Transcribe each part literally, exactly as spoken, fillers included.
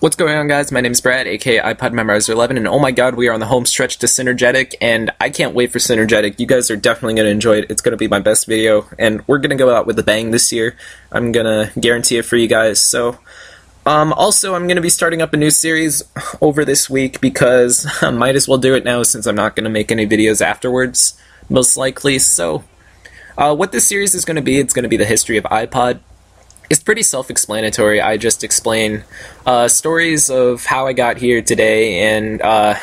What's going on, guys? My name's Brad, aka iPod Memorizer eleven, and oh my god, we are on the home stretch to Synergetic, and I can't wait for Synergetic. You guys are definitely going to enjoy it. It's going to be my best video, and we're going to go out with a bang this year. I'm going to guarantee it for you guys. So, um, also, I'm going to be starting up a new series over this week because I might as well do it now since I'm not going to make any videos afterwards, most likely. So, uh, what this series is going to be, it's going to be the history of iPod. It's pretty self-explanatory. I just explain uh, stories of how I got here today and uh,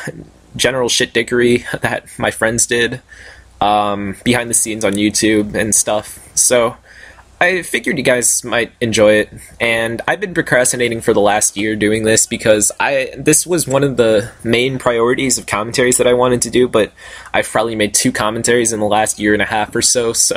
general shitdickery that my friends did um, behind the scenes on YouTube and stuff. So I figured you guys might enjoy it, and I've been procrastinating for the last year doing this because I this was one of the main priorities of commentaries that I wanted to do, but I've probably made two commentaries in the last year and a half or so, so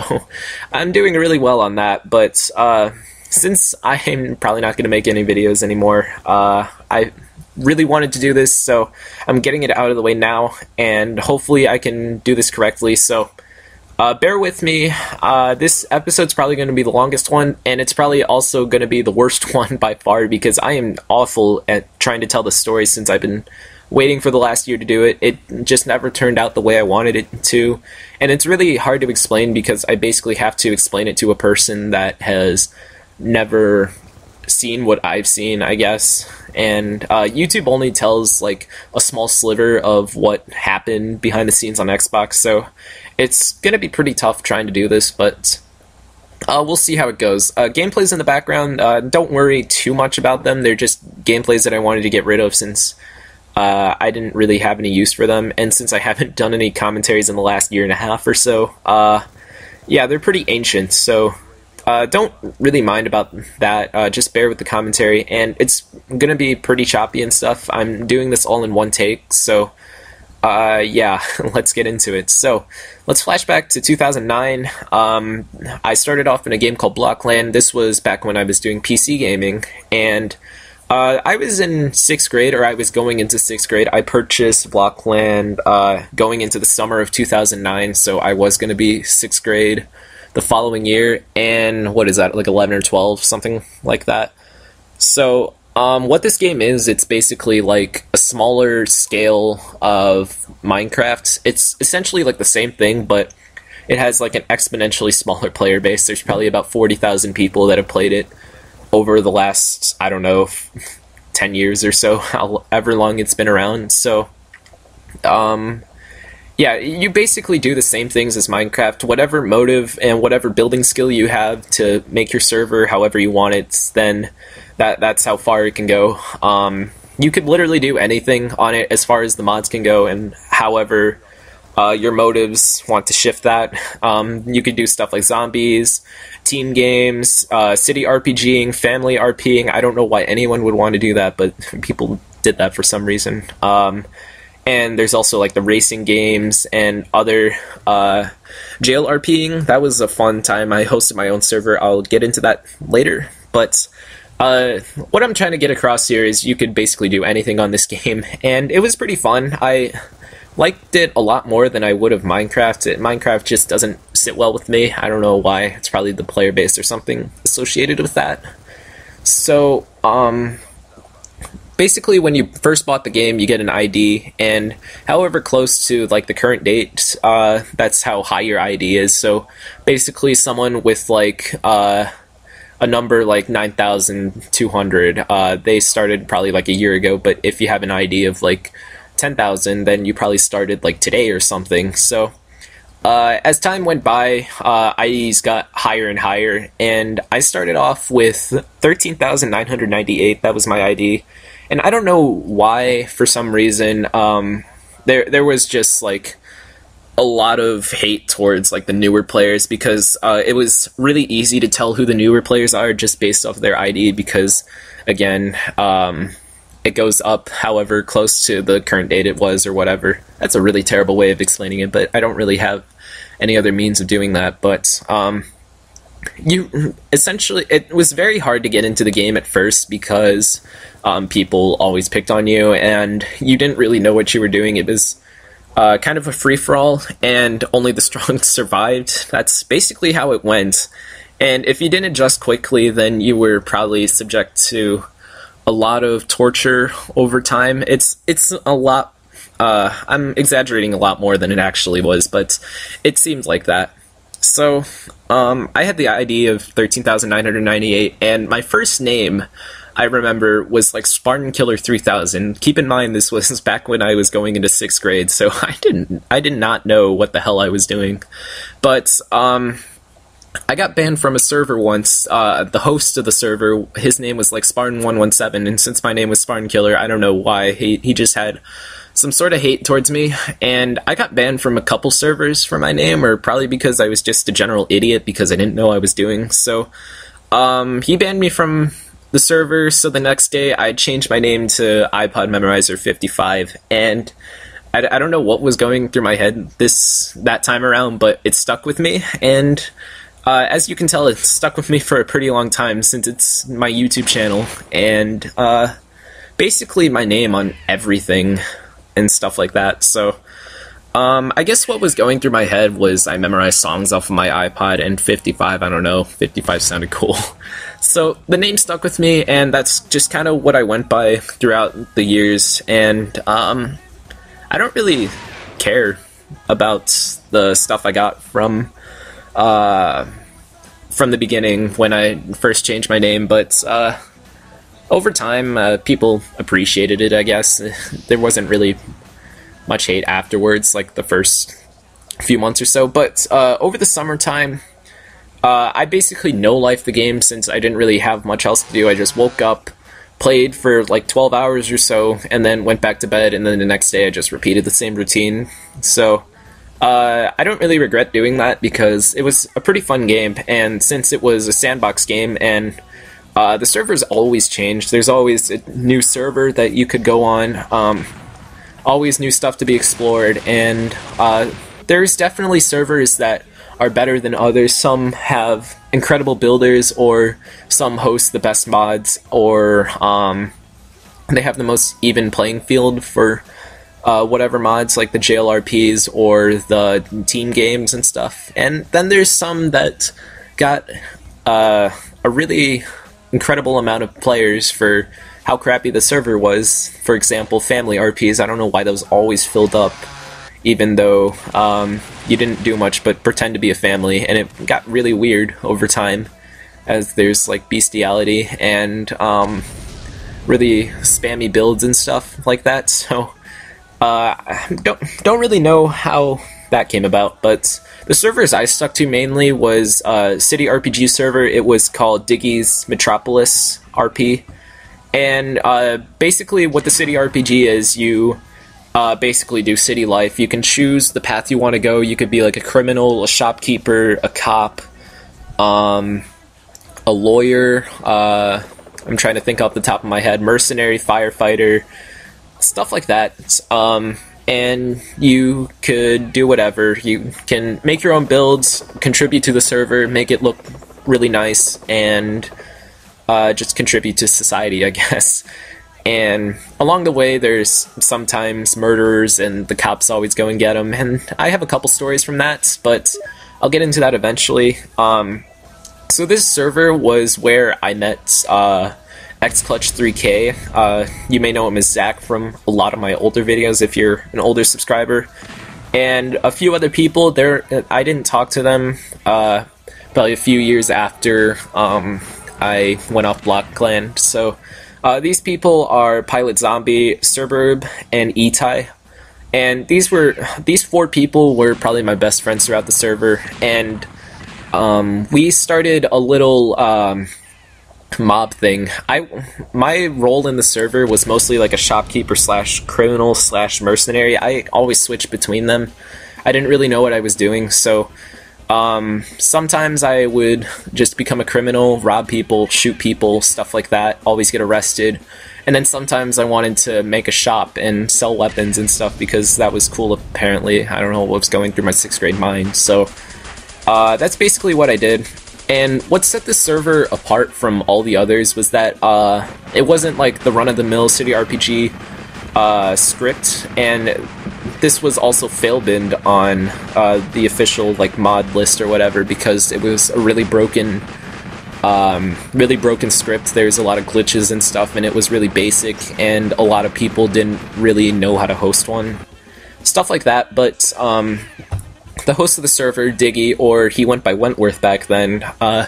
I'm doing really well on that, but uh, since I'm probably not going to make any videos anymore, uh, I really wanted to do this, so I'm getting it out of the way now, and hopefully I can do this correctly, so uh, bear with me. Uh, this episode's probably going to be the longest one, and it's probably also going to be the worst one by far, because I am awful at trying to tell the story since I've been waiting for the last year to do it. It just never turned out the way I wanted it to, and it's really hard to explain because I basically have to explain it to a person that has never seen what I've seen, I guess, and uh, YouTube only tells like a small sliver of what happened behind the scenes on Xbox, so it's gonna be pretty tough trying to do this, but uh, we'll see how it goes. Uh, gameplays in the background, uh, don't worry too much about them, they're just gameplays that I wanted to get rid of since uh, I didn't really have any use for them, and since I haven't done any commentaries in the last year and a half or so. Uh, yeah, they're pretty ancient, so Uh, don't really mind about that, uh, just bear with the commentary, and it's gonna be pretty choppy and stuff. I'm doing this all in one take, so uh, yeah, let's get into it. So, let's flash back to two thousand nine, um, I started off in a game called Blockland. This was back when I was doing P C gaming, and uh, I was in sixth grade, or I was going into sixth grade. I purchased Blockland uh, going into the summer of two thousand nine, so I was gonna be sixth grade the following year, and what is that, like eleven or twelve, something like that. So um, what this game is, it's basically like a smaller scale of Minecraft. It's essentially like the same thing, but it has like an exponentially smaller player base. There's probably about forty thousand people that have played it over the last, I don't know, ten years or so, however long it's been around. So um, yeah, you basically do the same things as Minecraft, whatever motive and whatever building skill you have to make your server however you want it, then that that's how far it can go. Um, you could literally do anything on it as far as the mods can go, and however uh, your motives want to shift that. Um, you could do stuff like zombies, team games, uh, city RPGing, family RPing. I don't know why anyone would want to do that, but people did that for some reason. Um, And there's also like the racing games and other uh, jail RPing. That was a fun time. I hosted my own server. I'll get into that later. But uh, what I'm trying to get across here is you could basically do anything on this game. And it was pretty fun. I liked it a lot more than I would have Minecraft. It, Minecraft just doesn't sit well with me. I don't know why. It's probably the player base or something associated with that. So, um... basically, when you first bought the game, you get an I D, and however close to like the current date, uh, that's how high your I D is. So basically, someone with like uh, a number like nine thousand two hundred, uh, they started probably like a year ago, but if you have an I D of like ten thousand, then you probably started like today or something. So uh, as time went by, uh, I Ds got higher and higher, and I started off with thirteen thousand nine hundred ninety-eight, that was my I D. And I don't know why, for some reason, um, there there was just like a lot of hate towards like the newer players, because uh, it was really easy to tell who the newer players are just based off their I D, because again, um, it goes up however close to the current date it was or whatever. That's a really terrible way of explaining it, but I don't really have any other means of doing that. But um, you essentially, it was very hard to get into the game at first because um, people always picked on you and you didn't really know what you were doing. It was uh, kind of a free-for-all, and only the strong survived. That's basically how it went, and if you didn't adjust quickly, then you were probably subject to a lot of torture over time. It's it's a lot. Uh, I'm exaggerating a lot more than it actually was, but it seemed like that. So um, I had the I D of thirteen thousand nine hundred ninety-eight, and my first name, I remember, was like Spartan Killer three thousand. Keep in mind, this was back when I was going into sixth grade, so I didn't, I did not know what the hell I was doing. But um, I got banned from a server once. Uh, the host of the server, his name was like Spartan one one seven, and since my name was Spartan Killer, I don't know why, he he just had some sort of hate towards me, and I got banned from a couple servers for my name, or probably because I was just a general idiot because I didn't know what I was doing. So um, he banned me from the server, so the next day I changed my name to iPod Memorizer fifty-five, and I, I don't know what was going through my head this that time around, but it stuck with me, and uh, as you can tell, it stuck with me for a pretty long time since it's my YouTube channel, and uh, basically my name on everything and stuff like that. So um, I guess what was going through my head was I memorized songs off of my iPod, and fifty-five, I don't know, fifty-five sounded cool. So the name stuck with me, and that's just kind of what I went by throughout the years, and um, I don't really care about the stuff I got from uh, from the beginning when I first changed my name, but uh, over time, uh, people appreciated it, I guess. There wasn't really much hate afterwards, like the first few months or so. But uh, over the summertime, uh, I basically no-lifed the game since I didn't really have much else to do. I just woke up, played for like twelve hours or so, and then went back to bed, and then the next day I just repeated the same routine. So uh, I don't really regret doing that because it was a pretty fun game, and since it was a sandbox game, and Uh, the servers always change. There's always a new server that you could go on, um, always new stuff to be explored, and uh, there's definitely servers that are better than others. Some have incredible builders, or some host the best mods, or um, they have the most even playing field for uh, whatever mods, like the J L R Ps or the team games and stuff. And then there's some that got uh, a really incredible amount of players for how crappy the server was. For example, family R Ps, I don't know why those always filled up, even though um, you didn't do much but pretend to be a family, and it got really weird over time, as there's like bestiality and um, really spammy builds and stuff like that. So uh, I don't, don't really know how that came about, but the servers I stuck to mainly was uh, City R P G server. It was called Diggy's Metropolis R P, and uh, basically what the City R P G is, you uh, basically do city life. You can choose the path you want to go. You could be like a criminal, a shopkeeper, a cop, um, a lawyer, uh, I'm trying to think off the top of my head, mercenary, firefighter, stuff like that. Um, and you could do whatever. You can make your own builds, contribute to the server, make it look really nice, and uh, just contribute to society, I guess. And along the way, there's sometimes murderers, and the cops always go and get them, and I have a couple stories from that, but I'll get into that eventually. Um, so this server was where I met uh, X Clutch three K. Uh, you may know him as Zach from a lot of my older videos if you're an older subscriber, and a few other people. There, I didn't talk to them uh, probably a few years after um, I went off Blockland. So uh, these people are Pilot Zombie, Suburb, and Itai, and these were these four people were probably my best friends throughout the server, and um, we started a little Um, mob thing. I my role in the server was mostly like a shopkeeper slash criminal slash mercenary. I always switched between them. I didn't really know what I was doing, so um, sometimes I would just become a criminal, rob people, shoot people, stuff like that, always get arrested, and then sometimes I wanted to make a shop and sell weapons and stuff because that was cool apparently. I don't know what was going through my sixth grade mind, so uh, that's basically what I did. And what set this server apart from all the others was that uh, it wasn't like the run-of-the-mill City R P G uh, script, and this was also fail-binned on uh, the official like mod list or whatever because it was a really broken um, really broken script. There's a lot of glitches and stuff, and it was really basic, and a lot of people didn't really know how to host one. Stuff like that, but um, the host of the server, Diggy, or he went by Wentworth back then, uh,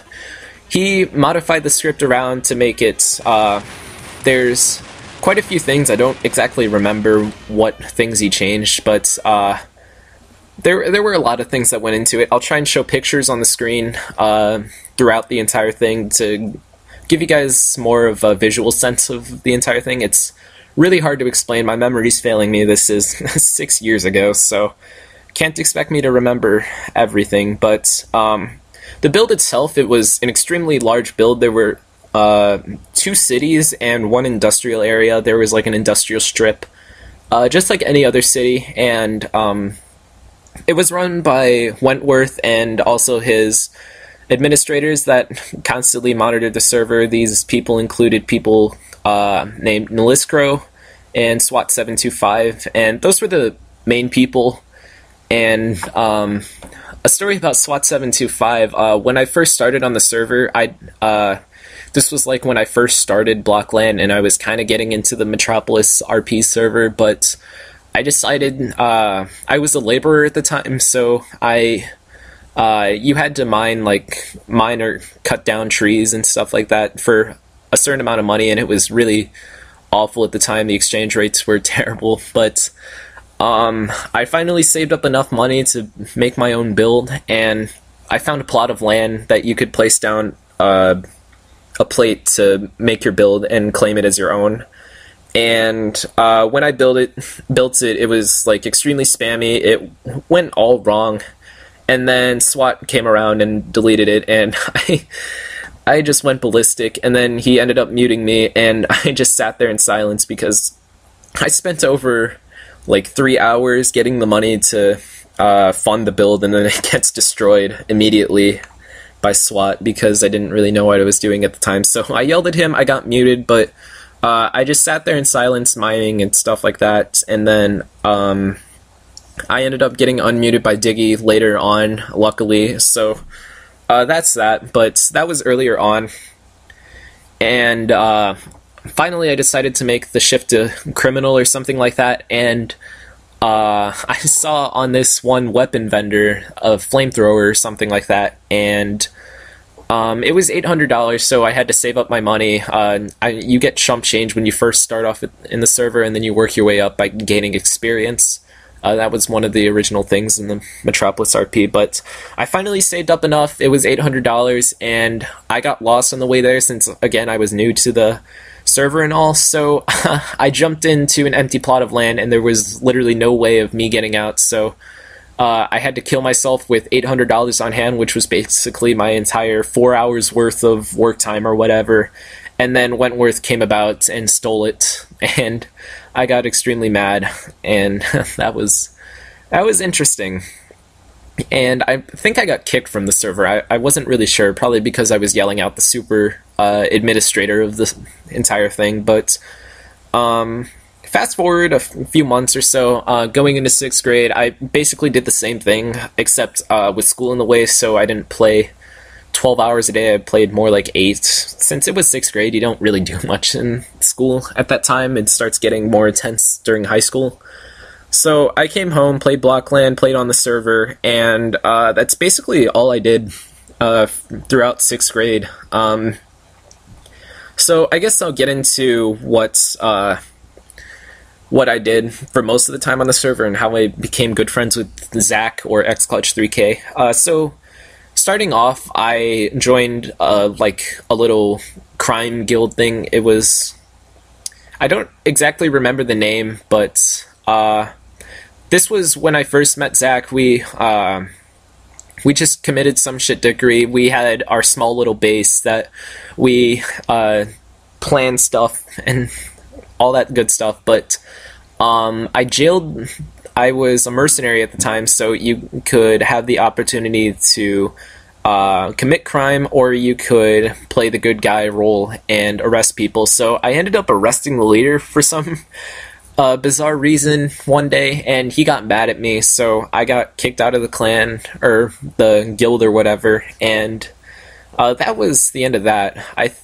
he modified the script around to make it, uh, there's quite a few things, I don't exactly remember what things he changed, but uh, there, there were a lot of things that went into it. I'll try and show pictures on the screen uh, throughout the entire thing to give you guys more of a visual sense of the entire thing. It's really hard to explain, my memory's failing me, this is six years ago, so can't expect me to remember everything, but um, the build itself, it was an extremely large build. There were uh, two cities and one industrial area. There was like an industrial strip, uh, just like any other city, and um, it was run by Wentworth and also his administrators that constantly monitored the server. These people included people uh, named Neliscro and SWAT seven two five, and those were the main people. And um, a story about SWAT seven two five, uh, when I first started on the server, I uh, this was like when I first started Blockland, and I was kind of getting into the Metropolis R P server, but I decided, uh, I was a laborer at the time, so I... Uh, you had to mine, like, mine or cut down trees and stuff like that for a certain amount of money, and it was really awful at the time. The exchange rates were terrible, but um, I finally saved up enough money to make my own build, and I found a plot of land that you could place down uh, a plate to make your build and claim it as your own. And uh, when I built it, built it, it was, like, extremely spammy. It went all wrong. And then SWAT came around and deleted it, and I, I just went ballistic, and then he ended up muting me, and I just sat there in silence because I spent over, like, three hours getting the money to uh, fund the build, and then it gets destroyed immediately by SWAT because I didn't really know what I was doing at the time. So I yelled at him, I got muted, but uh, I just sat there in silence, mining and stuff like that, and then... Um, I ended up getting unmuted by Diggy later on, luckily, so uh, that's that, but that was earlier on, and uh, finally I decided to make the shift to criminal or something like that, and uh, I saw on this one weapon vendor a flamethrower or something like that, and um, it was eight hundred dollars, so I had to save up my money. Uh, I, you get chump change when you first start off in the server, and then you work your way up by gaining experience. Uh, that was one of the original things in the Metropolis R P, but I finally saved up enough. It was eight hundred dollars, and I got lost on the way there since, again, I was new to the server and all, so I jumped into an empty plot of land, and there was literally no way of me getting out, so uh, I had to kill myself with eight hundred dollars on hand, which was basically my entire four hours worth of work time or whatever, and then Wentworth came about and stole it, and... I got extremely mad, and that was that was interesting. And I think I got kicked from the server. I, I wasn't really sure, probably because I was yelling out the super uh, administrator of the entire thing. But um, fast forward a few months or so, uh, going into sixth grade, I basically did the same thing, except uh, with school in the way, so I didn't play twelve hours a day. I played more like eight. Since it was sixth grade, you don't really do much in school at that time. It starts getting more intense during high school. So I came home, played Blockland, played on the server, and uh, that's basically all I did uh, throughout sixth grade. Um, so I guess I'll get into what's... Uh, what I did for most of the time on the server and how I became good friends with Zach or X Clutch three K. Uh, so... Starting off, I joined uh, like a little crime guild thing. It was, I don't exactly remember the name, but uh, this was when I first met Zach. We uh, we just committed some shitdickery. We had our small little base that we uh, planned stuff and all that good stuff, but um, I jailed... I was a mercenary at the time, so you could have the opportunity to uh, commit crime, or you could play the good guy role and arrest people. So I ended up arresting the leader for some uh, bizarre reason one day, and he got mad at me, so I got kicked out of the clan, or the guild or whatever, and Uh, that was the end of that. I th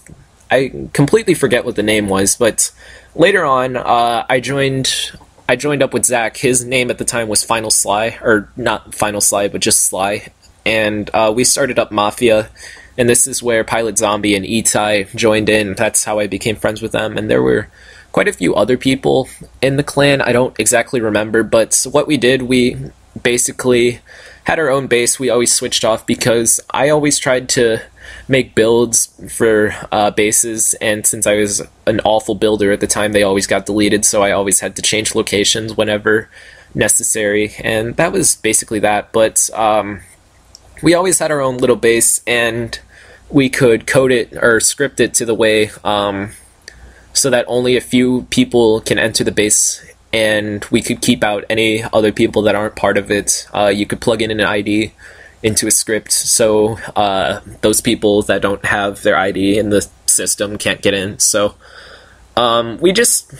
I completely forget what the name was, but later on, uh, I joined I joined up with Zach. His name at the time was Final Sly, or not Final Sly, but just Sly. And uh, we started up Mafia, and this is where Pilot Zombie and Itai joined in. That's how I became friends with them, and there were quite a few other people in the clan. I don't exactly remember, but what we did, we basically had our own base. We always switched off because I always tried to make builds for uh, bases, and since I was an awful builder at the time, they always got deleted, so I always had to change locations whenever necessary, and that was basically that. But um, we always had our own little base, and we could code it or script it to the way um, so that only a few people can enter the base, and we could keep out any other people that aren't part of it. Uh, you could plug in an I D into a script, so uh, those people that don't have their I D in the system can't get in. So um, we just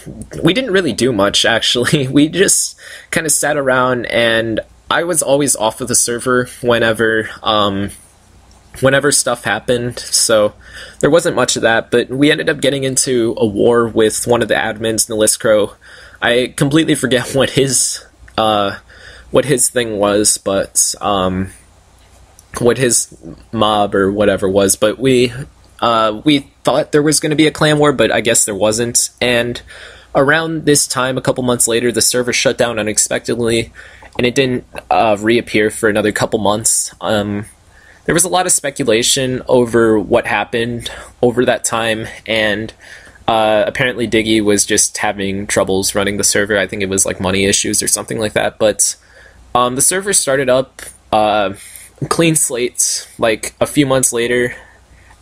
we didn't really do much, actually. We just kind of sat around, and I was always off of the server whenever um, whenever stuff happened. So there wasn't much of that, but we ended up getting into a war with one of the admins, Neliscro. I completely forget what his uh, what his thing was, but um, what his mob or whatever was, but we uh, we thought there was going to be a clan war, but I guess there wasn't. And around this time, a couple months later, the server shut down unexpectedly, and it didn't uh, reappear for another couple months. Um, there was a lot of speculation over what happened over that time, and uh, apparently Diggy was just having troubles running the server. I think it was like money issues or something like that, but um, the server started up uh, clean slate like a few months later,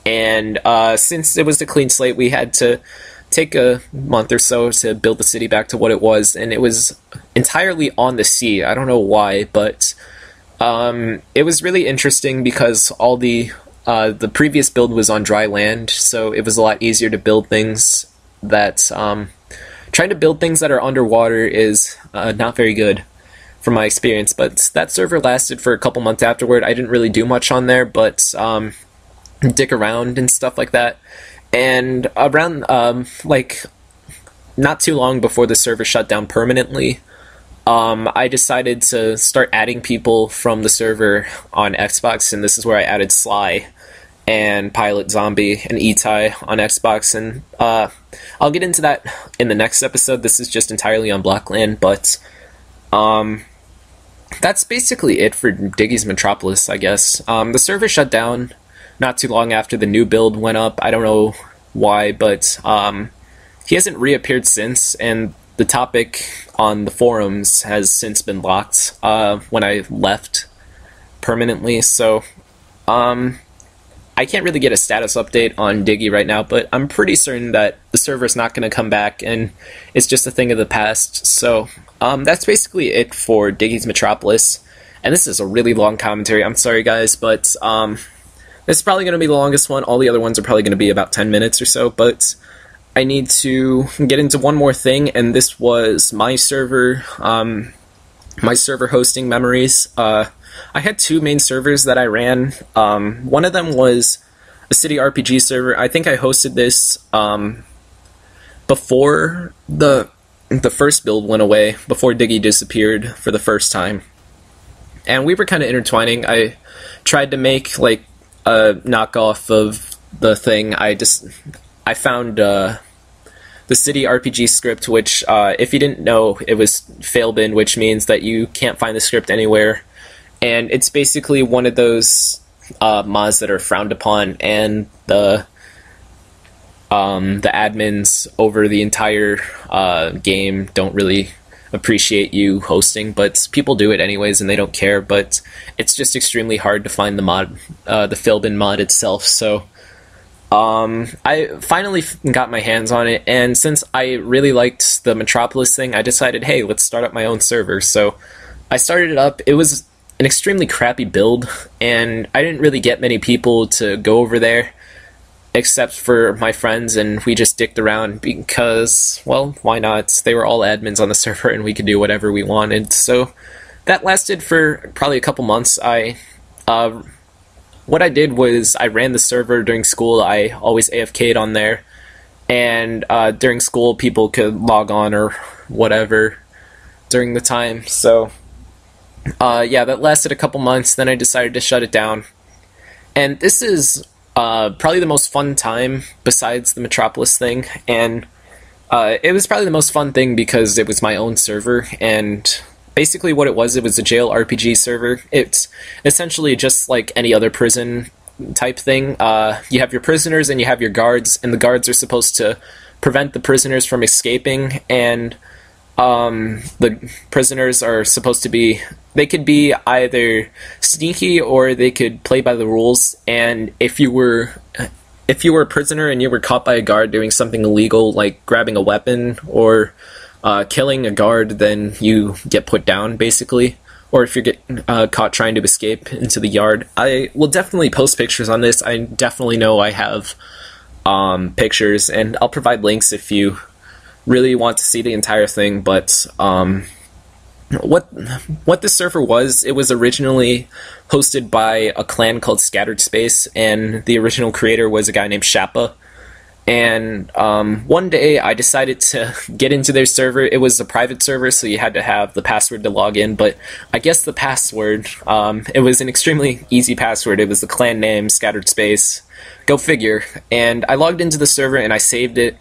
and uh, since it was the clean slate, we had to take a month or so to build the city back to what it was, and it was entirely on the sea. I don't know why, but um, it was really interesting because all the uh, the previous build was on dry land, so it was a lot easier to build things that um, trying to build things that are underwater is uh, not very good from my experience. But that server lasted for a couple months afterward. I didn't really do much on there, but um, dick around and stuff like that. And around, um, like, not too long before the server shut down permanently, um, I decided to start adding people from the server on Xbox, and this is where I added Sly and Pilot Zombie and Itai on Xbox, and uh, I'll get into that in the next episode. This is just entirely on Blockland, but um, that's basically it for Diggy's Metropolis, I guess. Um, the server shut down not too long after the new build went up. I don't know why, but um, he hasn't reappeared since, and the topic on the forums has since been locked uh, when I left permanently. So um, I can't really get a status update on Diggy right now, but I'm pretty certain that the server's not going to come back, and it's just a thing of the past. So um, that's basically it for Diggy's Metropolis, and this is a really long commentary. I'm sorry, guys, but Um, this is probably going to be the longest one. All the other ones are probably going to be about ten minutes or so, but I need to get into one more thing, and this was my server, um, my server hosting memories. Uh, I had two main servers that I ran. Um, one of them was a city R P G server. I think I hosted this um, before the the first build went away, before Diggy disappeared for the first time. And we were kind of intertwining. I tried to make, like, a knockoff of the thing. I just I found uh, the city R P G script, which uh, if you didn't know, it was failbin, which means that you can't find the script anywhere, and it's basically one of those uh, mods that are frowned upon, and the um, the admins over the entire uh, game don't really appreciate you hosting, but people do it anyways and they don't care. But it's just extremely hard to find the mod, uh, the failbin mod itself. So um, I finally got my hands on it, and since I really liked the Metropolis thing, I decided, hey, let's start up my own server. So I started it up. It was an extremely crappy build, and I didn't really get many people to go over there except for my friends, and we just dicked around because, well, why not? They were all admins on the server, and we could do whatever we wanted. So that lasted for probably a couple months. I uh, what I did was I ran the server during school. I always A F K'd on there, and uh, during school people could log on or whatever during the time. So uh, yeah, that lasted a couple months, then I decided to shut it down. And this is uh, probably the most fun time besides the Metropolis thing, and uh, it was probably the most fun thing because it was my own server. And basically what it was, it was a jail R P G server. It's essentially just like any other prison type thing. Uh, you have your prisoners and you have your guards, and the guards are supposed to prevent the prisoners from escaping, and um, the prisoners are supposed to be, they could be either sneaky or they could play by the rules. And if you were, if you were a prisoner and you were caught by a guard doing something illegal, like grabbing a weapon or Uh, killing a guard, then you get put down, basically. Or if you get uh, caught trying to escape into the yard. I will definitely post pictures on this. I definitely know I have um, pictures, and I'll provide links if you really want to see the entire thing. But um, what what this server was, it was originally hosted by a clan called Scattered Space, and the original creator was a guy named Shappa. And um, one day I decided to get into their server. It was a private server, so you had to have the password to log in, but I guess the password, um, it was an extremely easy password. It was the clan name, Scattered Space. Go figure. And I logged into the server and I saved it.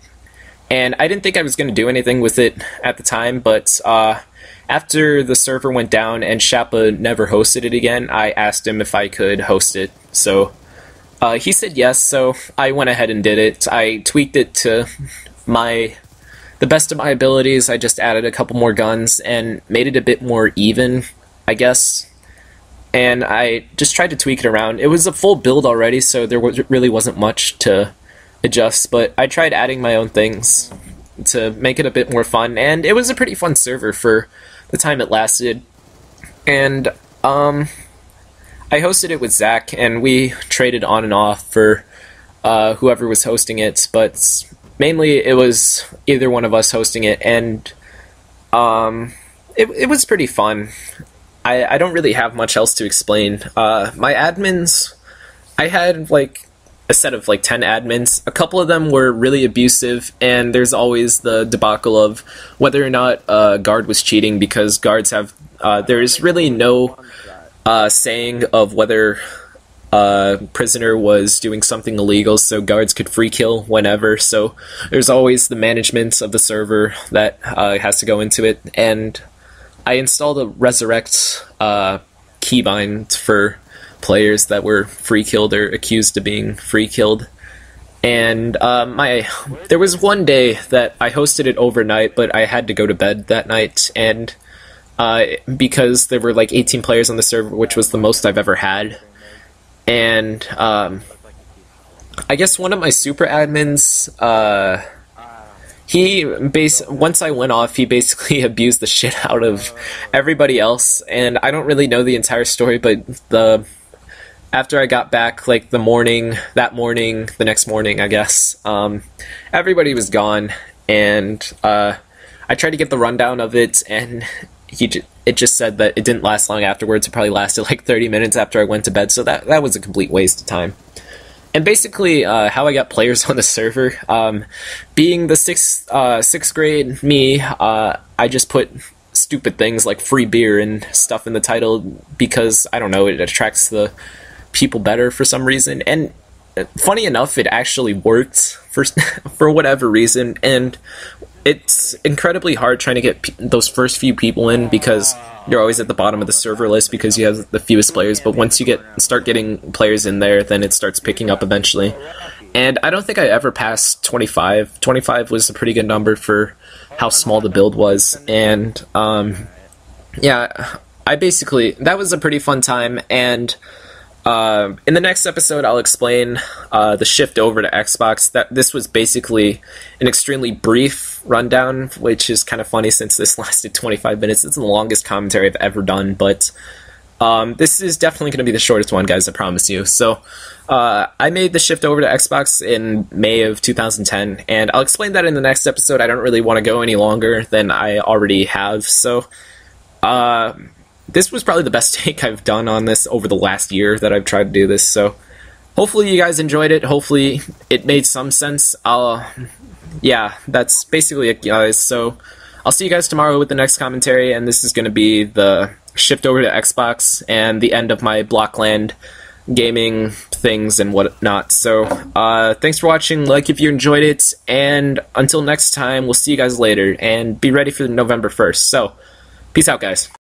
And I didn't think I was going to do anything with it at the time, but uh, after the server went down and Shappa never hosted it again, I asked him if I could host it. So Uh, he said yes, so I went ahead and did it. I tweaked it to my the best of my abilities. I just added a couple more guns and made it a bit more even, I guess. And I just tried to tweak it around. It was a full build already, so there was, really wasn't much to adjust, but I tried adding my own things to make it a bit more fun, and it was a pretty fun server for the time it lasted. And um... I hosted it with Zach, and we traded on and off for uh, whoever was hosting it, but mainly it was either one of us hosting it, and um, it, it was pretty fun. I, I don't really have much else to explain. Uh, my admins, I had like a set of like ten admins. A couple of them were really abusive, and there's always the debacle of whether or not a guard was cheating, because guards have, uh, there's really no Uh, saying of whether a uh, prisoner was doing something illegal, so guards could free kill whenever. So there's always the management of the server that uh, has to go into it. And I installed a resurrect uh, keybind for players that were free killed or accused of being free killed. And uh, my there was one day that I hosted it overnight, but I had to go to bed that night, and Uh, because there were like eighteen players on the server, which was the most I've ever had. And um, I guess one of my super admins, uh, he bas once I went off, he basically abused the shit out of everybody else. And I don't really know the entire story, but the after I got back, like the morning, that morning, the next morning, I guess, um, everybody was gone, and uh, I tried to get the rundown of it, and He j it just said that it didn't last long afterwards. It probably lasted like thirty minutes after I went to bed, so that, that was a complete waste of time. And basically uh, how I got players on the server, um, being the sixth, uh, sixth grade me, uh, I just put stupid things like free beer and stuff in the title because, I don't know, it attracts the people better for some reason. And funny enough, it actually worked for, for whatever reason, and it's incredibly hard trying to get p those first few people in because you're always at the bottom of the server list because you have the fewest players. But once you get start getting players in there, then it starts picking up eventually. And I don't think I ever passed twenty-five. twenty-five was a pretty good number for how small the build was. And um, yeah, I basically, that was a pretty fun time. And Uh, in the next episode, I'll explain uh, the shift over to Xbox. That this was basically an extremely brief rundown, which is kind of funny since this lasted twenty-five minutes. It's the longest commentary I've ever done, but um, this is definitely going to be the shortest one, guys, I promise you. So uh, I made the shift over to Xbox in May of two thousand ten, and I'll explain that in the next episode. I don't really want to go any longer than I already have, so Uh, this was probably the best take I've done on this over the last year that I've tried to do this, so hopefully you guys enjoyed it. Hopefully it made some sense. Uh, yeah, that's basically it, guys. So I'll see you guys tomorrow with the next commentary, and this is going to be the shift over to Xbox and the end of my Blockland gaming things and whatnot. So uh, thanks for watching. Like if you enjoyed it, and until next time, we'll see you guys later, and be ready for November first. So peace out, guys.